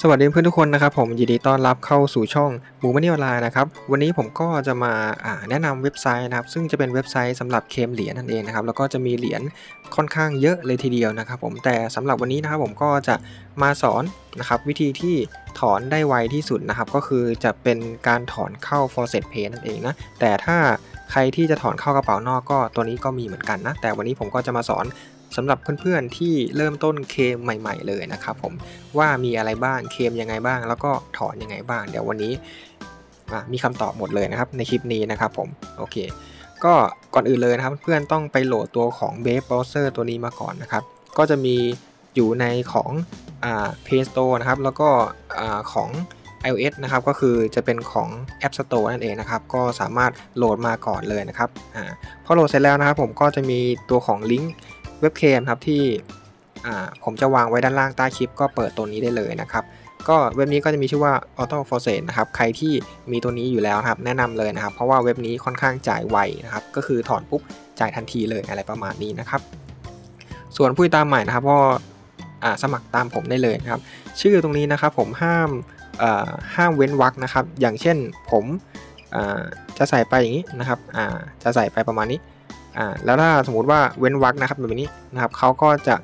สวัสดีเพื่อนทุกคนนะครับผมยินดีต้อนรับเข้าสู่ช่องบูมเมอร์นี่ออนไลน์นะครับวันนี้ผมก็จะมาแนะนำเว็บไซต์นะครับซึ่งจะเป็นเว็บไซต์สำหรับเคลมเหรียญนั่นเองนะครับแล้วก็จะมีเหรียญค่อนข้างเยอะเลยทีเดียวนะครับผมแต่สำหรับวันนี้นะครับผมก็จะมาสอนนะครับวิธีที่ถอนได้ไวที่สุดนะครับก็คือจะเป็นการถอนเข้า Faucetpay นั่นเองนะแต่ถ้าใครที่จะถอนเข้ากระเป๋านอกก็ตัวนี้ก็มีเหมือนกันนะแต่วันนี้ผมก็จะมาสอนสำหรับเพื่อนๆที่เริ่มต้นเคลมใหม่ๆเลยนะครับผมว่ามีอะไรบ้างเคลมยังไงบ้างแล้วก็ถอนยังไงบ้างเดี๋ยววันนี้มีคำตอบหมดเลยนะครับในคลิปนี้นะครับผมโอเคก็ก่อนอื่นเลยนะครับเพื่อนๆต้องไปโหลดตัวของ Brave Browser ตัวนี้มาก่อนนะครับก็จะมีอยู่ในของPlay Store นะครับแล้วก็ของ iOS นะครับก็คือจะเป็นของ App Store นั่นเองนะครับก็สามารถโหลดมาก่อนเลยนะครับพอโหลดเสร็จแล้วนะครับผมก็จะมีตัวของลิงก์เว็บเคลมครับที่ผมจะวางไว้ด้านล่างใต้คลิปก็เปิดตัวนี้ได้เลยนะครับก็เว็บนี้ก็จะมีชื่อว่า Auto Faucet นะครับใครที่มีตัวนี้อยู่แล้วครับแนะนำเลยนะครับเพราะว่าเว็บนี้ค่อนข้างจ่ายไวนะครับก็คือถอนปุ๊บจ่ายทันทีเลยอะไรประมาณนี้นะครับส่วนผู้ตามใหม่นะครับก็สมัครตามผมได้เลยนะครับชื่อตรงนี้นะครับผมห้ามเว้นวรรคนะครับอย่างเช่นผมจะใส่ไปอย่างนี้นะครับจะใส่ไปประมาณนี้แล้วถ้าสมมติว่าเว้นวรรคนะครับแบบนี้นะครับเขาก็จะ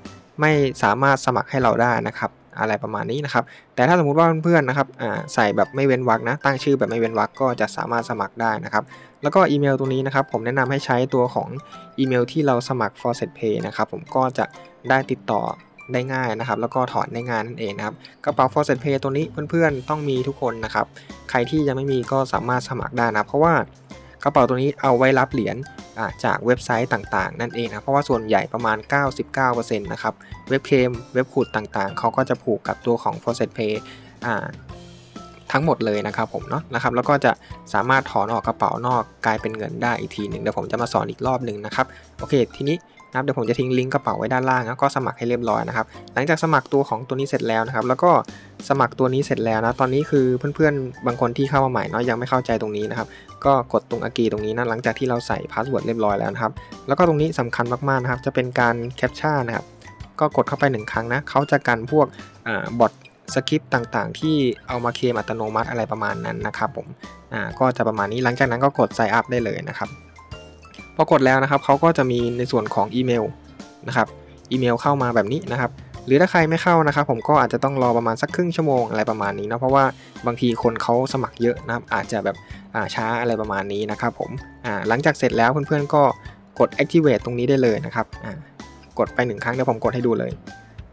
ไม่สามารถสมัครให้เราได้นะครับอะไรประมาณนี้นะครับแต่ถ้าสมมติว่าเพื่อนๆนะครับใส่แบบไม่เว้นวรรคนะตั้งชื่อแบบไม่เว้นวรรคก็จะสามารถสมัครได้นะครับแล้วก็อีเมลตัวนี้นะครับผมแนะนำให้ใช้ตัวของอีเมลที่เราสมัคร Faucetpay นะครับผมก็จะได้ติดต่อได้ง่ายนะครับแล้วก็ถอนได้ง่ายนั่นเองนะครับกระเป๋า Faucetpay ตัวนี้เพื่อนๆต้องมีทุกคนนะครับใครที่ยังไม่มีก็สามารถสมัครได้นะเพราะว่ากระเป๋าตัวนี้เอาไว้รับเหรียญจากเว็บไซต์ต่างๆนั่นเองนะเพราะว่าส่วนใหญ่ประมาณ 99% นะครับเว็บเคลมเว็บขุดต่างๆเขาก็จะผูกกับตัวของ Faucetpay ทั้งหมดเลยนะครับผมเนาะนะครับแล้วก็จะสามารถถอนออกกระเป๋านอกกลายเป็นเงินได้อีกทีหนึ่งเดี๋ยวผมจะมาสอนอีกรอบหนึ่งนะครับโอเคทีนี้นะเดี๋ยวผมจะทิ้งลิงก์กระเป๋าไว้ด้านล่างแล้วก็สมัครให้เรียบร้อยนะครับหลังจากสมัครตัวของตัวนี้เสร็จแล้วนะครับแล้วก็สมัครตัวนี้เสร็จแล้วนะตอนนี้คือเพื่อนๆบางคนที่เข้ามาใหม่เนาะยังไม่เข้าใจตรงนี้นะครับก็กดตรงAgreeตรงนี้นะหลังจากที่เราใส่พาสเวิร์ดเรียบร้อยแล้วนะครับแล้วก็ตรงนี้สำคัญมากๆนะครับจะเป็นการแคปชั่นนะครับก็กดเข้าไป1ครั้งนะเขาจะกันพวกบอทสคริปต์ต่างๆที่เอามาเคลมอัตโนมัติอะไรประมาณนั้นนะครับผมก็จะประมาณนี้หลังจากนั้นก็กด Sign Up ได้เลยนะครับพอกดแล้วนะครับเขาก็จะมีในส่วนของอีเมลนะครับอีเมลเข้ามาแบบนี้นะครับหรือถ้าใครไม่เข้านะครับผมก็อาจจะต้องรอประมาณสักครึ่งชั่วโมงอะไรประมาณนี้นะเพราะว่าบางทีคนเขาสมัครเยอะนะครับอาจจะแบบช้าอะไรประมาณนี้นะครับผมหลังจากเสร็จแล้วเพื่อนๆก็กด activate ตรงนี้ได้เลยนะครับกดไป1ครั้งเดี๋ยวผมกดให้ดูเลย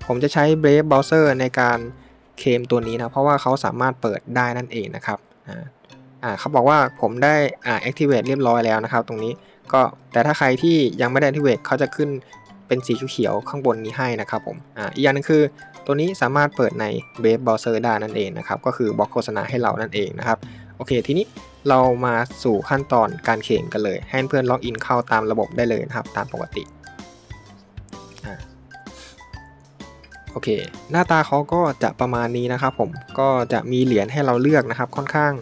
ผมจะใช้ Brave Browser ในการเคลมตัวนี้นะเพราะว่าเขาสามารถเปิดได้นั่นเองนะครับเขาบอกว่าผมได้activate เรียบร้อยแล้วนะครับตรงนี้ก็แต่ถ้าใครที่ยังไม่ได้ activate เขาจะขึ้นเป็นสีเขียวๆข้างบนนี้ให้นะครับผมอีกอย่างนึงคือตัวนี้สามารถเปิดใน Brave Browser ได้นั่นเองนะครับก็คือบล็อกโฆษณาให้เรานั่นเองนะครับโอเคทีนี้เรามาสู่ขั้นตอนการเคลมกันเลยให้เพื่อนล็อกอินเข้าตามระบบได้เลยนะครับตามปกติโอเคหน้าตาเขาก็จะประมาณนี้นะครับผมก็จะมีเหรียญให้เราเลือกนะครับค่อนข้าง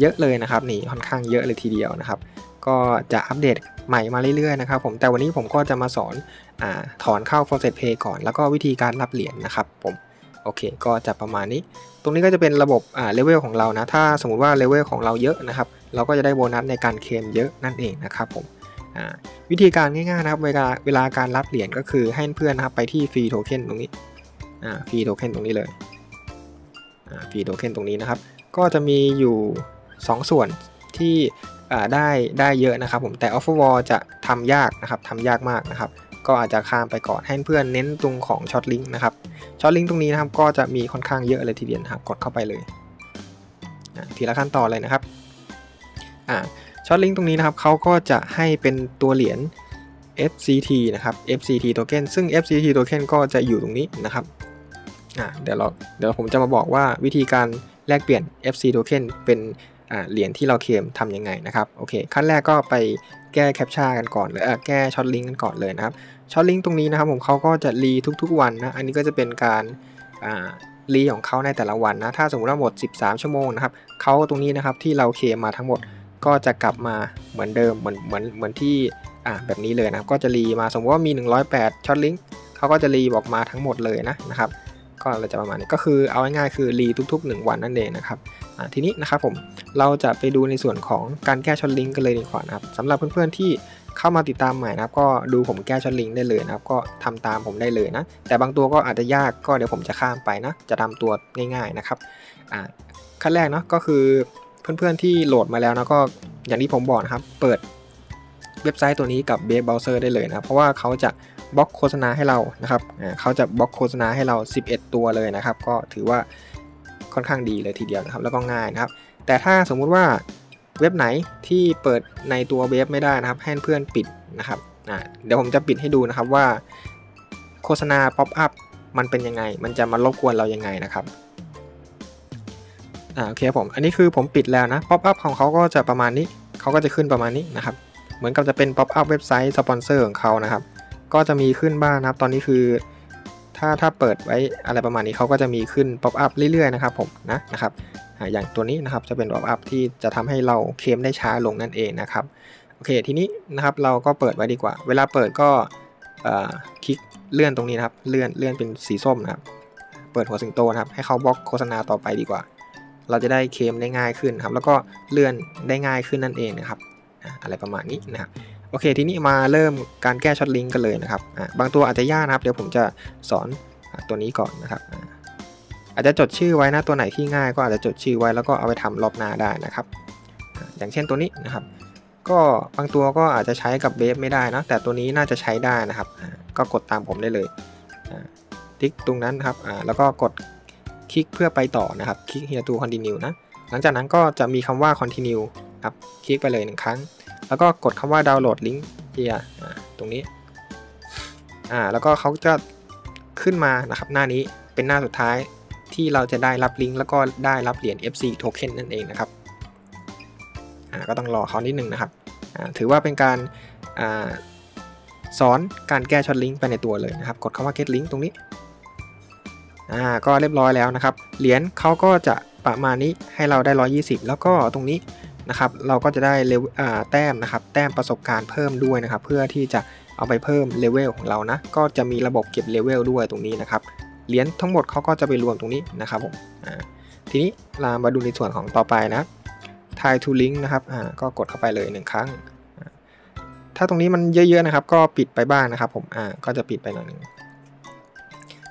เยอะเลยนะครับนี่ค่อนข้างเยอะเลยทีเดียวนะครับก็จะอัปเดตใหม่มาเรื่อยๆนะครับผมแต่วันนี้ผมก็จะมาสอนถอนเข้า Faucetpay ก่อนแล้วก็วิธีการรับเหรียญนะครับผมโอเคก็จะประมาณนี้ตรงนี้ก็จะเป็นระบบเลเวลของเรานะถ้าสมมุติว่าเลเวลของเราเยอะนะครับเราก็จะได้โบนัสในการเคลมเยอะนั่นเองนะครับผมวิธีการง่ายๆนะครับเวลาการรับเหรียญก็คือให้เพื่อนนะครับไปที่ฟรีโทเค็นตรงนี้ฟรีโทเค็นตรงนี้เลยฟรีโทเค็นตรงนี้นะครับก็จะมีอยู่2 ส่วนที่ได้เยอะนะครับผมแต่ Offerwall จะทำยากนะครับทำยากมากนะครับก็อาจจะข้ามไปก่อนให้เพื่อนเน้นตรงของช็อตลิงก์นะครับช็อตลิงก์ตรงนี้นะครับก็จะมีค่อนข้างเยอะเลยทีเดียวนะครับกดเข้าไปเลยทีละขั้นตอนเลยนะครับช็อตลิงก์ตรงนี้นะครับเขาก็จะให้เป็นตัวเหรียญ FCT นะครับ FCT โทเค็นซึ่ง FCT โทเค็นก็จะอยู่ตรงนี้นะครับเดี๋ยวผมจะมาบอกว่าวิธีการแลกเปลี่ยน FC โทเค็นเป็นเหรียญที่เราเคลมทำยังไงนะครับโอเคขั้นแรกก็ไปแก้แคปชั่นกันก่อนหรือแก้ช็อตลิงก์กันก่อนเลยนะครับช็อตลิงก์ตรงนี้นะครับผมเขาก็จะรีทุกๆวันนะอันนี้ก็จะเป็นการรีของเขาในแต่ละวันนะถ้าสมมติว่าหมด13ชั่วโมงนะครับเขาตรงนี้นะครับที่เราเคลมมาทั้งหมดก็จะกลับมาเหมือนเดิมเหมือนที่แบบนี้เลยนะก็จะรีมาสมมติว่ามี108ช็อตลิงก์เขาก็จะรีบอกมาทั้งหมดเลยนะครับ ก็อะไรจะประมาณนี้ก็คือเอาง่ายๆคือรีทุกๆ1วันนั่นเองนะครับทีนี้นะครับผมเราจะไปดูในส่วนของการแก้ช็อตลิงก์กันเลยดีกว่านะครับสำหรับเพื่อนๆที่เข้ามาติดตามใหม่นะครับก็ดูผมแก้ช็อตลิงก์ได้เลยนะครับก็ทำตามผมได้เลยนะแต่บางตัวก็อาจจะยากก็เดี๋ยวผมจะข้ามไปนะจะทำตัวง่ายๆนะครับขั้นแรกเนาะก็คือเพื่อนๆที่โหลดมาแล้วนะก็อย่างที่ผมบอกนะครับเปิดเว็บไซต์ตัวนี้กับเว็บเบราว์เซอร์ได้เลยนะเพราะว่าเขาจะบล็อกโฆษณาให้เรานะครับเขาจะบล็อกโฆษณาให้เรา11ตัวเลยนะครับก็ถือว่าค่อนข้างดีเลยทีเดียวนะครับแล้วก็ง่ายนะครับแต่ถ้าสมมุติว่าเว็บไหนที่เปิดในตัวเว็บไม่ได้นะครับให้เพื่อนปิดนะครับเดี๋ยวผมจะปิดให้ดูนะครับว่าโฆษณาป๊อปอัพมันเป็นยังไงมันจะมารบกวนเรายังไงนะครับโอเคผมอันนี้คือผมปิดแล้วนะป๊อปอัพของเขาก็จะประมาณนี้เขาก็จะขึ้นประมาณนี้นะครับเหมือนกับจะเป็นป๊อปอัพเว็บไซต์สปอนเซอร์ของเขานะครับก็จะมีขึ้นบ้างนะครับตอนนี้คือถ้าเปิดไว้อะไรประมาณนี้เขาก็จะมีขึ้นป๊อปอัพเรื่อยๆนะครับผมนะครับอย่างตัวนี้นะครับจะเป็นป๊อปอัพที่จะทำให้เราเคลมได้ช้าลงนั่นเองนะครับโอเคทีนี้นะครับเราก็เปิดไว้ดีกว่าเวลาเปิดก็คลิกเลื่อนตรงนี้นะครับเลื่อนเป็นสีส้มนะครับเปิดหัวสิงโตนะครับให้เขาบล็อกโฆษณาต่อไปดีกว่าเราจะได้เคลมได้ง่ายขึ้นครับแล้วก็เลื่อนได้ง่ายขึ้นนั่นเองนะครับอะไรประมาณนี้นะครับโอเคทีนี้มาเริ่มการแก้ช็อตลิงก์กันเลยนะครับบางตัวอาจจะยากนะครับเดี๋ยวผมจะสอนตัวนี้ก่อนนะครับอาจจะจดชื่อไว้นะตัวไหนที่ง่ายก็อาจจะจดชื่อไว้แล้วก็เอาไปทำรอบหน้าได้นะครับอย่างเช่นตัวนี้นะครับก็บางตัวก็อาจจะใช้กับเบฟไม่ได้นะแต่ตัวนี้น่าจะใช้ได้นะครับก็กดตามผมได้เลยติ๊กตรงนั้นครับแล้วก็กดคลิกเพื่อไปต่อนะครับคลิก here to continue นะหลังจากนั้นก็จะมีคำว่า continue ครับคลิกไปเลย1ครั้งแล้วก็กดคำว่าดาวน์โหลดลิงก์ here ตรงนี้แล้วก็เขาจะขึ้นมานะครับหน้านี้เป็นหน้าสุดท้ายที่เราจะได้รับลิงก์แล้วก็ได้รับเหรียญ FC Token นั่นเองนะครับก็ต้องรอเขานิดนึงนะครับถือว่าเป็นการสอนการแก้ช็อตลิงก์ไปในตัวเลยนะครับกดคำว่า get link ตรงนี้ก็เรียบร้อยแล้วนะครับเหรียญเขาก็จะประมาณนี้ให้เราได้120แล้วก็ตรงนี้นะครับเราก็จะได้แต้มนะครับแต้มประสบการณ์เพิ่มด้วยนะครับเพื่อที่จะเอาไปเพิ่มเลเวลของเรานะก็จะมีระบบเก็บเลเวลด้วยตรงนี้นะครับเหรียญทั้งหมดเขาก็จะไปรวมตรงนี้นะครับผมทีนี้เรามาดูในส่วนของต่อไปนะ Try to link นะครับก็กดเข้าไปเลย1ครั้งถ้าตรงนี้มันเยอะๆนะครับก็ปิดไปบ้างนะครับผมก็จะปิดไปหน่อยนึง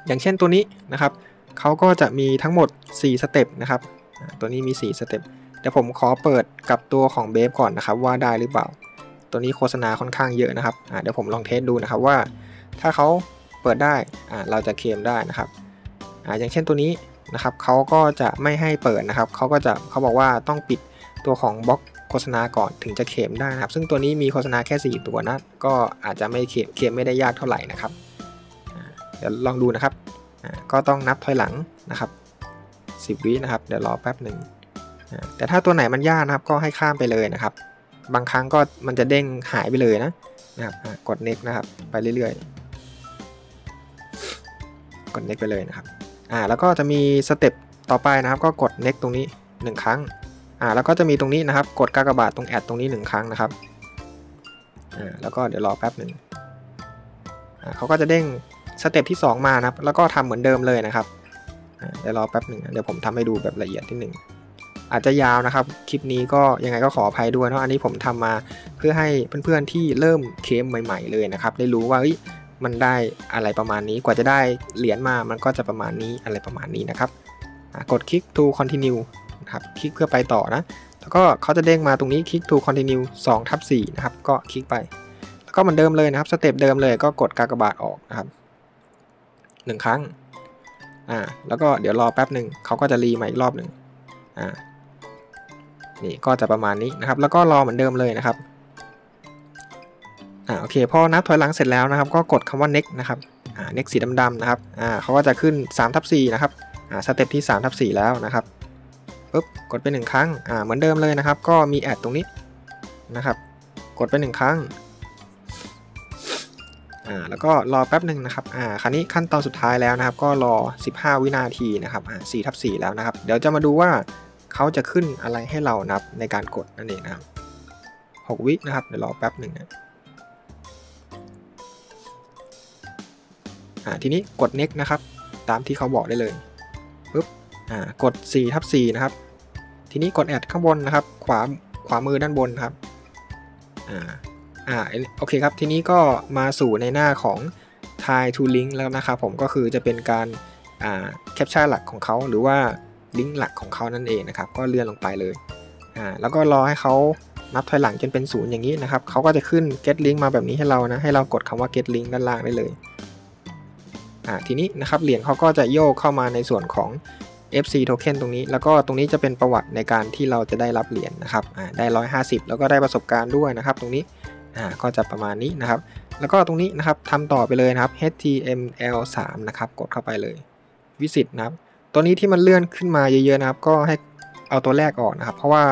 อย่างเช่นตัวนี้นะครับเขาก็จะมีทั้งหมด4สเต็ปนะครับตัวนี้มี4สเต็ปเดี๋ยวผมขอเปิดกับตัวของเบฟก่อนนะครับว่าได้หรือเปล่าตัวนี้โฆษณาค่อนข้างเยอะนะครับเดี๋ยวผมลองเทสดูนะครับว่าถ้าเขาเปิดได้เราจะเคลมได้นะครับอย่างเช่นตัวนี้นะครับเขาก็จะไม่ให้เปิดนะครับเขาบอกว่าต้องปิดตัวของบล็อกโฆษณาก่อนถึงจะเคลมได้นะครับซึ่งตัวนี้มีโฆษณาแค่4ตัวนะก็อาจจะไม่เคลมไม่ได้ยากเท่าไหร่นะครับเดี๋ยวลองดูนะครับก็ต้องนับถอยหลังนะครับ10วินะครับเดี๋ยวรอแป๊บหนึ่งแต่ถ้าตัวไหนมันยากนะครับก็ให้ข้ามไปเลยนะครับบางครั้งก็มันจะเด้งหายไปเลยนะครับกด next นะครับไปเรื่อยๆกด next ไปเลยนะครับแล้วก็จะมีสเต็ปต่อไปนะครับก็กด next ตรงนี้1ครั้งแล้วก็จะมีตรงนี้นะครับกดกากบาทตรง add ตรงนี้1ครั้งนะครับแล้วก็เดี๋ยวรอแป๊บหนึ่งเขาก็จะเด้งสเต็ปที่2มานะครับแล้วก็ทำเหมือนเดิมเลยนะครับเดี๋ยวรอแป๊บหนึ่งเดี๋ยวผมทำให้ดูแบบละเอียดที่1อาจจะยาวนะครับคลิปนี้ก็ยังไงก็ขออภัยด้วยเนาะอันนี้ผมทำมาเพื่อให้เพื่อนๆที่เริ่มเคลมใหม่ๆเลยนะครับได้รู้ว่ามันได้อะไรประมาณนี้กว่าจะได้เหรียญมามันก็จะประมาณนี้อะไรประมาณนี้นะครับกดคลิก to continue นะครับคลิกเพื่อไปต่อนะแล้วก็เขาจะเด้งมาตรงนี้คลิก to continue 2/4นะครับก็คลิกไปแล้วก็เหมือนเดิมเลยนะครับสเต็ปเดิมเลยก็กดกากบาทออกนะครับ1ครั้งแล้วก็เดี๋ยวรอแป๊บหนึ่งเขาก็จะรีมาอีกรอบหนึ่งนี่ก็จะประมาณนี้นะครับแล้วก็รอเหมือนเดิมเลยนะครับโอเคพอนับถอยหลังเสร็จแล้วนะครับก็กดคำว่า next นะครับnext สีดำๆนะครับเขาก็จะขึ้น 3/4นะครับสเต็ปที่ 3/4แล้วนะครับปึ๊บกดไป1ครั้งเหมือนเดิมเลยนะครับก็มี add ตรงนี้นะครับกดไป1ครั้งแล้วก็รอแป๊บหนึ่งนะครับคราวนี้ขั้นตอนสุดท้ายแล้วนะครับก็รอ15วินาทีนะครับ4/4แล้วนะครับเดี๋ยวจะมาดูว่าเขาจะขึ้นอะไรให้เรานับในการกดนั่นเองนะครับ6วินะครับเดี๋ยวรอแป๊บหนึ่งนะทีนี้กด next นะครับ ตามที่เขาบอกได้เลยปึ๊บกด4/4นะครับทีนี้กดแอดข้างบนนะครับขวามือด้านบนครับโอเคครับทีนี้ก็มาสู่ในหน้าของ Try to Link แล้วนะครับผมก็คือจะเป็นการแคปชั่นหลักของเขาหรือว่าลิงก์หลักของเขานั่นเองนะครับก็เลื่อนลงไปเลยแล้วก็รอให้เขานับถอยหลังจนเป็น0อย่างนี้นะครับเขาก็จะขึ้น get link มาแบบนี้ให้เรานะให้เรากดคำว่า get link ด้านล่างได้เลยทีนี้นะครับเหรียญเขาก็จะโยกเข้ามาในส่วนของ FC token ตรงนี้แล้วก็ตรงนี้จะเป็นประวัติในการที่เราจะได้รับเหรียญ นะครับได้150แล้วก็ได้ประสบการณ์ด้วยนะครับตรงนี้ก็จะประมาณนี้นะครับแล้วก็ตรงนี้นะครับทำต่อไปเลยนะครับ HTML3 นะครับกดเข้าไปเลยวิสิตนะครับตัวนี้ที่มันเลื่อนขึ้นมาเยอะๆนะครับก็ให้เอาตัวแรกออกนะครับเพราะว่า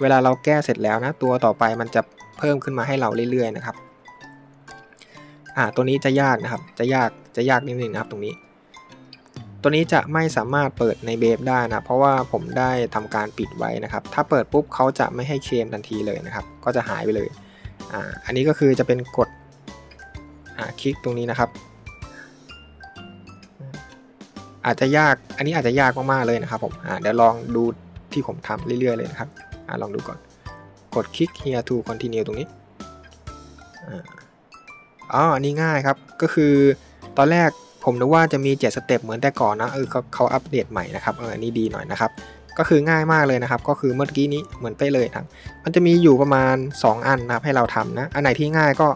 เวลาเราแก้เสร็จแล้วนะตัวต่อไปมันจะเพิ่มขึ้นมาให้เราเรื่อยๆนะครับตัวนี้จะยากนะครับจะยากนิดนึงนะครับตรงนี้ตัวนี้จะไม่สามารถเปิดในเบฟได้นะเพราะว่าผมได้ทำการปิดไว้นะครับถ้าเปิดปุ๊บเขาจะไม่ให้เคลมทันทีเลยนะครับก็จะหายไปเลยอันนี้ก็คือจะเป็นกดคลิกตรงนี้นะครับอาจจะยากอันนี้อาจจะยากมากๆเลยนะครับผมเดี๋ยวลองดูที่ผมทำเรื่อยๆเลยนะครับลองดูก่อนกดคลิก here to continue ตรงนี้อันนี้ง่ายครับก็คือตอนแรกผมนึกว่าจะมี7สเต็ปเหมือนแต่ก่อนนะเขาอัปเดตใหม่นะครับอันนี้ดีหน่อยนะครับก็คือง่ายมากเลยนะครับก็คือเมื่อกี้นี้เหมือนไปเลยครับมันจะมีอยู่ประมาณ2อันนะครับให้เราทำนะอันไหนที่ง่ายก็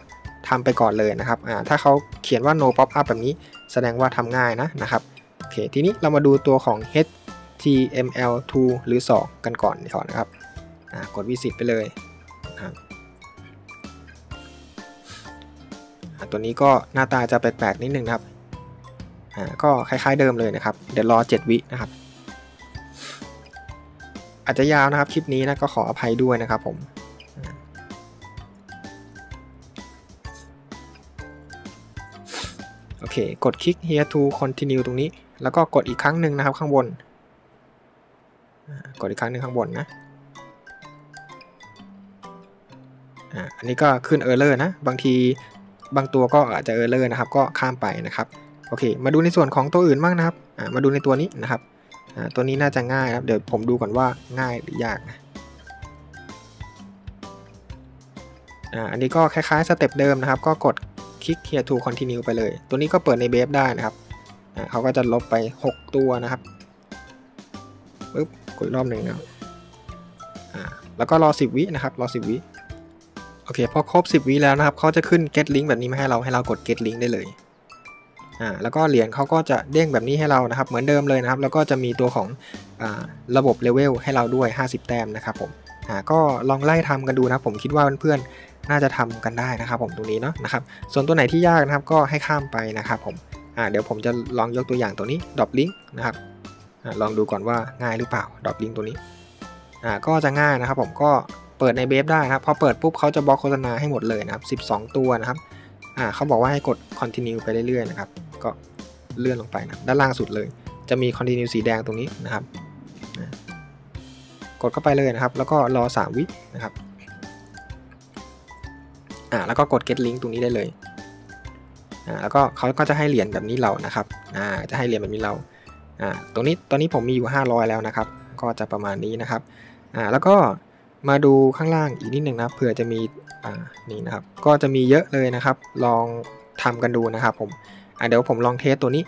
ทำไปก่อนเลยนะครับถ้าเขาเขียนว่า no pop up แบบนี้แสดงว่าทำง่ายนะครับโอเคทีนี้เรามาดูตัวของ HTML2 หรือ2กันก่อนนะครับกดวิสิตไปเลยตัวนี้ก็หน้าตาจะแปลกๆนิดนึงนะครับก็คล้ายๆเดิมเลยนะครับเดี๋ยวรอ7วินะครับอาจจะยาวนะครับคลิปนี้นะก็ขออภัยด้วยนะครับผมโอเคกดคลิก here to continue ตรงนี้แล้วก็กดอีกครั้งหนึ่งนะครับข้างบนกดอีกครั้งหนึ่งข้างบนนะอันนี้ก็ขึ้น error นะบางทีบางตัวก็อาจจะ error นะครับก็ข้ามไปนะครับโอเคมาดูในส่วนของตัวอื่นบ้างนะครับมาดูในตัวนี้นะครับตัวนี้น่าจะง่ายครับเดี๋ยวผมดูก่อนว่าง่ายหรือยากนะอันนี้ก็คล้ายๆสเต็ปเดิมนะครับก็กดคลิก here to continue ไปเลยตัวนี้ก็เปิดในเบฟได้นะครับเขาก็จะลบไป6ตัวนะครับปึ๊บกดรอบหนึ่งนะแล้วก็รอ10วินะครับรอ10วิโอเคพอครบ10วิแล้วนะครับเขาจะขึ้น get link แบบนี้มาให้เรากด get link ได้เลยแล้วก็เหรียญเขาก็จะเด้งแบบนี้ให้เรานะครับเหมือนเดิมเลยนะครับแล้วก็จะมีตัวของระบบเลเวลให้เราด้วย50แต้มนะครับผมก็ลองไล่ทำกันดูนะผมคิดว่าเพื่อนๆน่าจะทำกันได้นะครับผมตรงนี้เนาะนะครับส่วนตัวไหนที่ยากนะครับก็ให้ข้ามไปนะครับผมเดี๋ยวผมจะลองยกตัวอย่างตัวนี้ drop link นะครับลองดูก่อนว่าง่ายหรือเปล่า drop link ตัวนี้ก็จะง่ายนะครับผมก็เปิดในเบฟได้นะครับพอเปิดปุ๊บเขาจะบล็อกโฆษณาให้หมดเลยนะครับ12ตัวนะครับเขาบอกว่าให้กด continue ไปเรื่อยๆนะครับก็เลื่อนลงไปนะด้านล่างสุดเลยจะมี continue สีแดงตรงนี้นะครับกดเข้าไปเลยนะครับแล้วก็รอ3วินะครับแล้วก็กด get link ตรงนี้ได้เลยแล้วก็เขาก็จะให้เหรียญแบบนี้เรานะครับจะให้เหรียญแบบนี้เราตรงนี้ตอนนี้ผมมีอยู่500แล้วนะครับก็จะประมาณนี้นะครับแล้วก็มาดูข้างล่างอีกนิดหนึ่งนะเผื่อจะมีนี่นะครับก็จะมีเยอะเลยนะครับลองทำกันดูนะครับผมเดี๋ยวผมลองเทสตัวนี้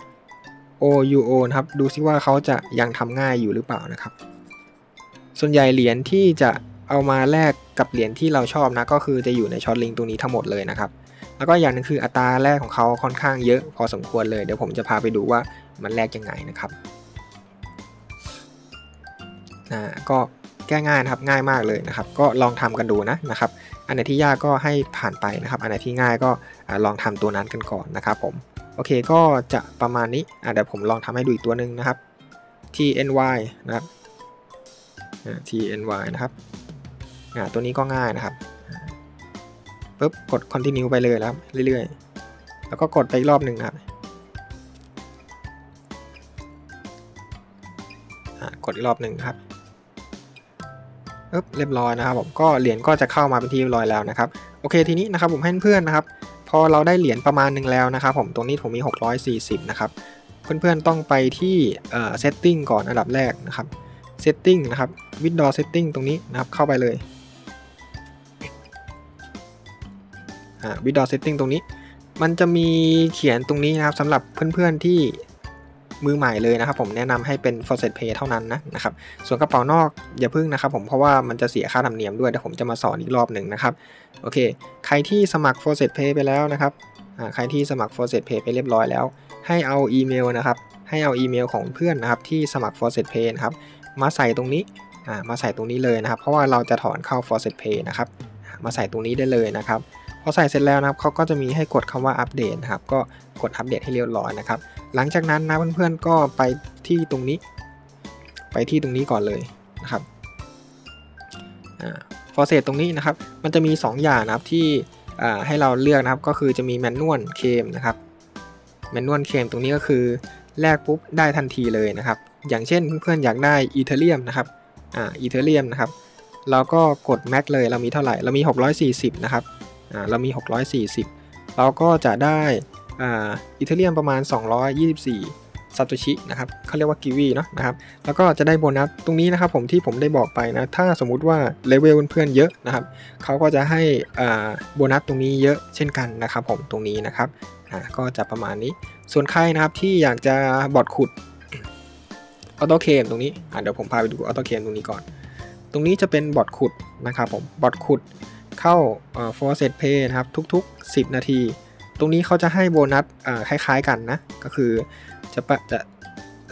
OUO นะครับดูซิว่าเขาจะยังทำง่ายอยู่หรือเปล่านะครับส่วนใหญ่เหรียญที่จะเอามาแลกกับเหรียญที่เราชอบนะก็คือจะอยู่ในช็อตลิงก์ตรงนี้ทั้งหมดเลยนะครับแล้วก็อย่างนึงคืออัตราแลกของเขาค่อนข้างเยอะพอสมควรเลยเดี๋ยวผมจะพาไปดูว่ามันแลกยังไงนะครับก็แก้ง่ายนะครับง่ายมากเลยนะครับก็ลองทำกันดูนะครับอันไหนที่ยากก็ให้ผ่านไปนะครับอันไหนที่ง่ายก็ลองทำตัวนั้นกันก่อนนะครับผมโอเคก็จะประมาณนี้เดี๋ยวผมลองทำให้ดูอีกตัวหนึ่งนะครับ TNY นะครับ TNY นะครับตัวนี้ก็ง่ายนะครับปึ๊บกด continue ไปเลยนะครับเรื่อยๆแล้วก็กดไปอีกรอบหนึ่งนะครับกดอีกรอบหนึ่งครับเรียบร้อยนะครับผมก็เหรียญก็จะเข้ามาเป็นที่เรียบร้อยแล้วนะครับโอเคทีนี้นะครับผมให้เพื่อนนะครับพอเราได้เหรียญประมาณนึงแล้วนะครับผมตรงนี้ผมมี640นะครับ เพื่อนๆต้องไปที่setting ก่อนอันดับแรกนะครับ setting นะครับ withdraw setting ตรงนี้นะครับเข้าไปเลยwithdraw setting ตรงนี้มันจะมีเขียนตรงนี้นะครับสำหรับเพื่อนๆที่มือใหม่เลยนะครับผมแนะนำให้เป็น Faucetpay เท่านั้นนะครับส่วนกระเป๋านอกอย่าพึ่งนะครับผมเพราะว่ามันจะเสียค่าธรรมเนียมด้วยเดี๋ยวผมจะมาสอนอีกรอบหนึ่งนะครับโอเคใครที่สมัคร Faucetpay ไปแล้วนะครับใครที่สมัคร Faucetpay ไปเรียบร้อยแล้วให้เอาอีเมลนะครับให้เอาอีเมลของเพื่อนนะครับที่สมัคร Faucetpay นะครับมาใส่ตรงนี้เลยนะครับเพราะว่าเราจะถอนเข้า Faucetpay นะครับมาใส่ตรงนี้ได้เลยนะครับพอใส่เสร็จแล้วนะครับเขาก็จะมีให้กดคำว่าอัปเดตนะครับก็กดอัปเดตให้เรียบร้อยนะครับหลังจากนั้นนะเพื่อนๆก็ไปที่ตรงนี้ก่อนเลยนะครับฟอร์เซตตรงนี้นะครับมันจะมี2อย่างนะครับที่ให้เราเลือกนะครับก็คือจะมีแมนนวลเคมนะครับแมนนวลเคมตรงนี้ก็คือแลกปุ๊บได้ทันทีเลยนะครับอย่างเช่นเพื่อนๆอยากได้ Ethereum นะครับEthereum นะครับเราก็กดแม็กเลยเรามีเท่าไหร่เรามี640นะครับเรามี640เราก็จะได้อีเธเรียมประมาณ224ซาโตชินะครับเขาเรียกว่ากิวีเนาะนะครับแล้วก็จะได้โบนัสตรงนี้นะครับผมที่ผมได้บอกไปนะถ้าสมมุติว่าเลเวลเพื่อนๆเยอะนะครับเขาก็จะให้โบนัสตรงนี้เยอะเช่นกันนะครับผมตรงนี้นะครับก็จะประมาณนี้ส่วนใครนะครับที่อยากจะบอทขุดออโต้เคมตรงนี้เดี๋ยวผมพาไปดูออโต้เคมตรงนี้ก่อนตรงนี้จะเป็นบอทขุดนะครับผมบอทขุดเข้า Faucetpay นะครับทุกๆ10นาทีตรงนี้เขาจะให้โบนัสคล้ายๆกันนะก็คือจะ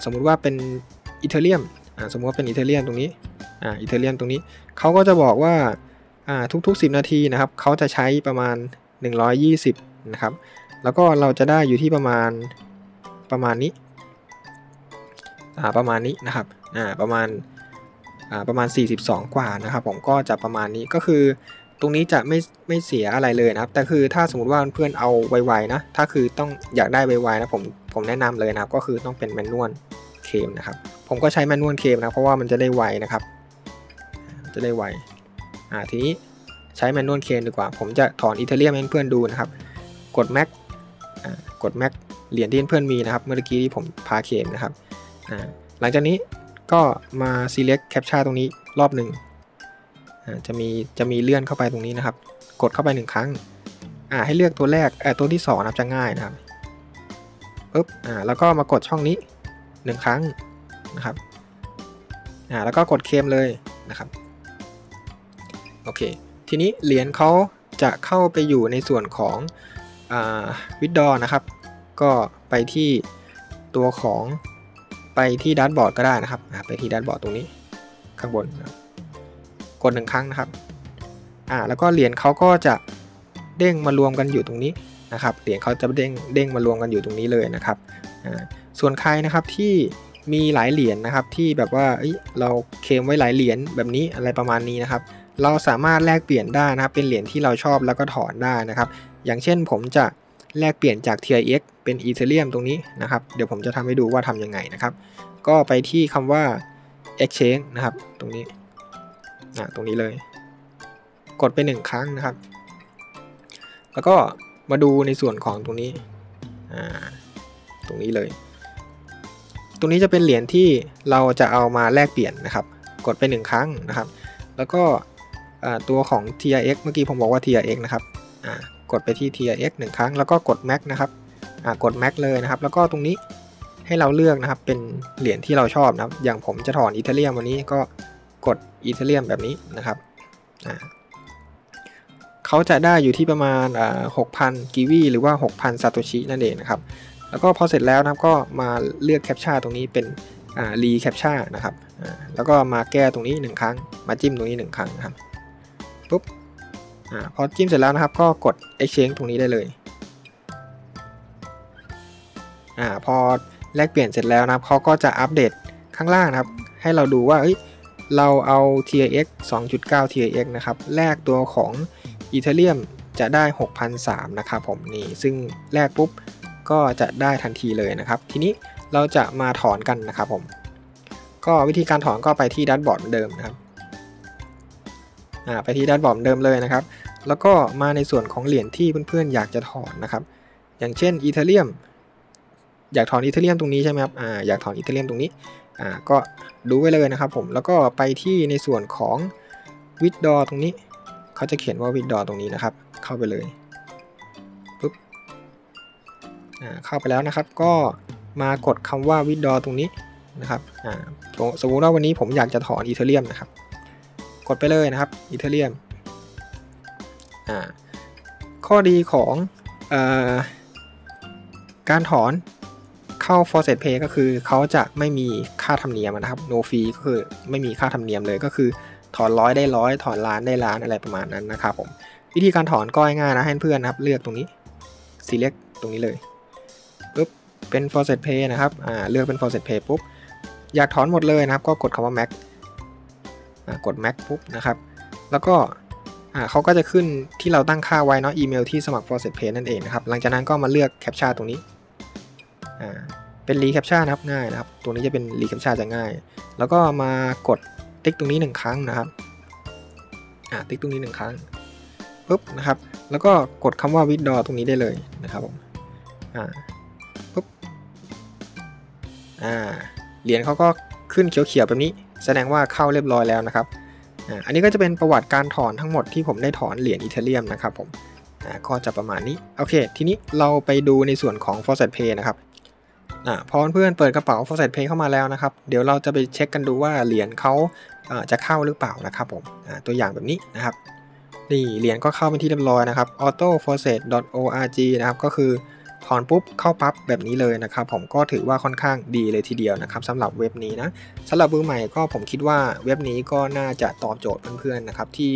สมมุติว่าเป็น Ethereum สมมุติว่าเป็น Ethereum ตรงนี้ Ethereum ตรงนี้เขาก็จะบอกว่าทุกๆ10นาทีนะครับเขาจะใช้ประมาณ120นะครับแล้วก็เราจะได้อยู่ที่ประมาณนี้ประมาณนี้นะครับประมาณ42กว่านะครับผมก็จะประมาณนี้ก็คือตรงนี้จะไม่เสียอะไรเลยนะครับแต่คือถ้าสมมติว่าเพื่อนเอาไวๆนะถ้าคือต้องอยากได้ไวๆนะผมแนะนำเลยนะครับก็คือต้องเป็นแมนนวลเคมนะครับผมก็ใช้แมนนวลเคมนะเพราะว่ามันจะได้ไวนะครับจะได้ไวทีนี้ใช้แมนนวลเคมดีกว่าผมจะถอนอีเธเรียมให้เพื่อนดูนะครับกดแม็กเหรียญที่เพื่อนมีนะครับเมื่อกี้ที่ผมพาเคมนะครับหลังจากนี้ก็มา select captcha ตรงนี้รอบหนึ่งจะมีเลื่อนเข้าไปตรงนี้นะครับกดเข้าไป1ครั้งให้เลือกตัวแรกตัวที่2นะครับจะง่ายนะครับปึ๊บแล้วก็มากดช่องนี้1ครั้งนะครับแล้วก็กดเคมเลยนะครับโอเคทีนี้เหรียญเขาจะเข้าไปอยู่ในส่วนของวิดดอนะครับก็ไปที่ตัวของไปที่ดัชบอร์ดก็ได้นะครับไปที่ดัชบอร์ดตรงนี้ข้างบนกด1ครั้งนะครับแล้วก็เหรียญเขาก็จะเด้งมารวมกันอยู่ตรงนี้นะครับเหรียญเขาจะเด้งมารวมกันอยู่ตรงนี้เลยนะครับส่วนใครนะครับที่มีหลายเหรียญนะครับที่แบบว่าเราเคมไว้หลายเหรียญแบบนี้อะไรประมาณนี้นะครับเราสามารถแลกเปลี่ยนได้นะครับเป็นเหรียญที่เราชอบแล้วก็ถอนได้นะครับอย่างเช่นผมจะแลกเปลี่ยนจาก TRX เป็น Ethereum ตรงนี้นะครับเดี๋ยวผมจะทำให้ดูว่าทำยังไงนะครับก็ไปที่คำว่า exchange นะครับตรงนี้ตรงนี้เลยกดไป1ครั้งนะครับแล้วก็มาดูในส่วนของตรงนี้ตรงนี้เลยตรงนี้จะเป็นเหรียญที่เราจะเอามาแลกเปลี่ยนนะครับกดไป1ครั้งนะครับแล้วก็ตัวของ TRX เมื่อกี้ผมบอกว่า TRX นะครับกดไปที่ TRX 1ครั้งแล้วก็กด Max นะครับกด Max เลยนะครับแล้วก็ตรงนี้ให้เราเลือกนะครับเป็นเหรียญที่เราชอบนะครับอย่างผมจะถอนอีเธเรียมวันนี้ก็กด Ethereum แบบนี้นะครับเขาจะได้อยู่ที่ประมาณ 6,000 กิวีหรือว่า 6,000 ซาโตชินั่นเองนะครับแล้วก็พอเสร็จแล้วนะครับก็มาเลือกแคปชั่นตรงนี้เป็นรีแคปชั่นนะครับแล้วก็มาแก้ตรงนี้1ครั้งมาจิ้มตรงนี้1ครั้งนะครับปุ๊บพอจิ้มเสร็จแล้วนะครับก็กด Exchange ตรงนี้ได้เลยพอแลกเปลี่ยนเสร็จแล้วนะครับเขาก็จะอัปเดตข้างล่างนะครับให้เราดูว่าเราเอา TRX 2.9 TRX นะครับแลกตัวของ Ethereum จะได้ 6,300 นะครับผมนี่ซึ่งแลกปุ๊บก็จะได้ทันทีเลยนะครับทีนี้เราจะมาถอนกันนะครับผมก็วิธีการถอนก็ไปที่แดชบอร์ดเดิมนะครับไปที่แดชบอร์ดเดิมเลยนะครับแล้วก็มาในส่วนของเหรียญที่เพื่อนๆอยากจะถอนนะครับอย่างเช่น Ethereum อยากถอนอีเธเรียมตรงนี้ใช่ไหมครับอยากถอนอีเธเรียมตรงนี้ก็ดูไว้เลยนะครับผมแล้วก็ไปที่ในส่วนของวิดดอตรงนี้เขาจะเขียนว่าวิดดอตรงนี้นะครับเข้าไปเลยปุ๊บเข้าไปแล้วนะครับก็มากดคำว่าวิดดอตรงนี้นะครับสมมุติว่าวันนี้ผมอยากจะถอนอีเธเรียมนะครับกดไปเลยนะครับอีเธเรียมข้อดีของการถอนเข้า Faucetpay ก็คือเขาจะไม่มีค่าธรรมเนียมนะครับ no fee ก็คือไม่มีค่าธรรมเนียมเลยก็คือถอน100ได้100ถอนล้านได้ล้านอะไรประมาณนั้นนะครับผมวิธีการถอนก็ง่ายนะให้เพื่อนนะครับเลือกตรงนี้ select ตรงนี้เลยปุ๊บเป็น Faucetpay นะครับเลือกเป็น Faucetpay ปุ๊บอยากถอนหมดเลยนะครับก็กดคำว่า max กด max ปุ๊บนะครับแล้วก็เขาก็จะขึ้นที่เราตั้งค่าไว้เนาะอีเมลที่สมัคร Faucetpay นั่นเองนะครับหลังจากนั้นก็มาเลือกแคปชั่นตรงนี้เป็นรีแคปชั่นนะครับง่ายนะครับตัวนี้จะเป็นรีแคปชั่นจะง่ายแล้วก็มากดติ๊กตรงนี้1ครั้งนะครับติ๊กตรงนี้1ครั้งปุ๊บนะครับแล้วก็กดคำว่า withdraw ตรงนี้ได้เลยนะครับผมปุ๊บเหรียญเขาก็ขึ้นเขียวๆแบบนี้แสดงว่าเข้าเรียบร้อยแล้วนะครับอันนี้ก็จะเป็นประวัติการถอนทั้งหมดที่ผมได้ถอนเหรียญอีเธเรียมนะครับผมก็จะประมาณนี้โอเคทีนี้เราไปดูในส่วนของ Faucetpay นะครับพอเพื่อนเปิดกระเป๋า Faucetpay เข้ามาแล้วนะครับเดี๋ยวเราจะไปเช็คกันดูว่าเหรียญเขาจะเข้าหรือเปล่านะครับผมตัวอย่างแบบนี้นะครับนี่เหรียญก็เข้าเป็นที่เรียบร้อยนะครับ autofaucet.org นะครับก็คือถอนปุ๊บเข้าปั๊บแบบนี้เลยนะครับผมก็ถือว่าค่อนข้างดีเลยทีเดียวนะครับสำหรับเว็บนี้นะสำหรับมือใหม่ก็ผมคิดว่าเว็บนี้ก็น่าจะตอบโจทย์เพื่อนๆนะครับที่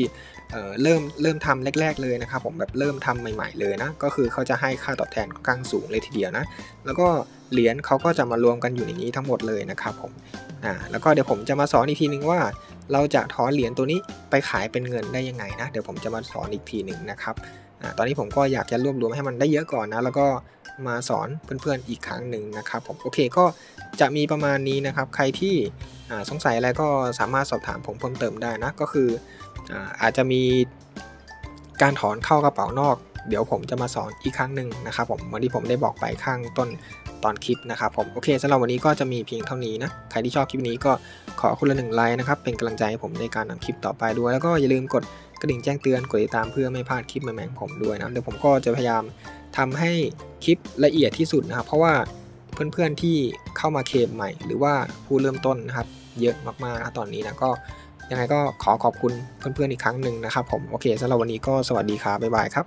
เริ่มทำแรกๆเลยนะครับผมแบบเริ่มทำใหม่ๆเลยนะก็คือเขาจะให้ค่าตอบแทนค่อนข้างสูงเลยทีเดียวนะแล้วก็เหรียญเขาก็จะมารวมกันอยู่ในนี้ทั้งหมดเลยนะครับผมแล้วก็เดี๋ยวผมจะมาสอนอีกทีนึงว่าเราจะถอนเหรียญตัวนี้ไปขายเป็นเงินได้ยังไงนะเดี๋ยวผมจะมาสอนอีกทีนึงนะครับตอนนี้ผมก็อยากจะรวมให้มันได้เยอะก่อนนะแล้วก็มาสอนเพื่อนๆอีกครั้งหนึ่งนะครับผมโอเคก็จะมีประมาณนี้นะครับใครที่สงสัยอะไรก็สามารถสอบถามผมเพิ่มเติมได้นะก็คืออาจจะมีการถอนเข้ากระเป๋านอกเดี๋ยวผมจะมาสอนอีกครั้งหนึ่งนะครับผมวันนี้ผมได้บอกไปข้างต้นตอนคลิปนะครับผมโอเคสำหรับวันนี้ก็จะมีเพียงเท่านี้นะใครที่ชอบคลิปนี้ก็ขอคนละ1 ไลค์นะครับเป็นกำลังใจให้ผมในการทำคลิปต่อไปด้วยแล้วก็อย่าลืมกดกระดิ่งแจ้งเตือนกดติดตามเพื่อไม่พลาดคลิปใหม่ๆของผมด้วยนะเดี๋ยวผมก็จะพยายามทำให้คลิปละเอียดที่สุดนะครับเพราะว่าเพื่อนๆที่เข้ามาเคลมใหม่หรือว่าผู้เริ่มต้นนะครับเยอะมากๆนะตอนนี้นะก็ยังไงก็ขอขอบคุณเพื่อนๆอีกครั้งหนึ่งนะครับผมโอเคสำหรับวันนี้ก็สวัสดีครับบ๊ายบายครับ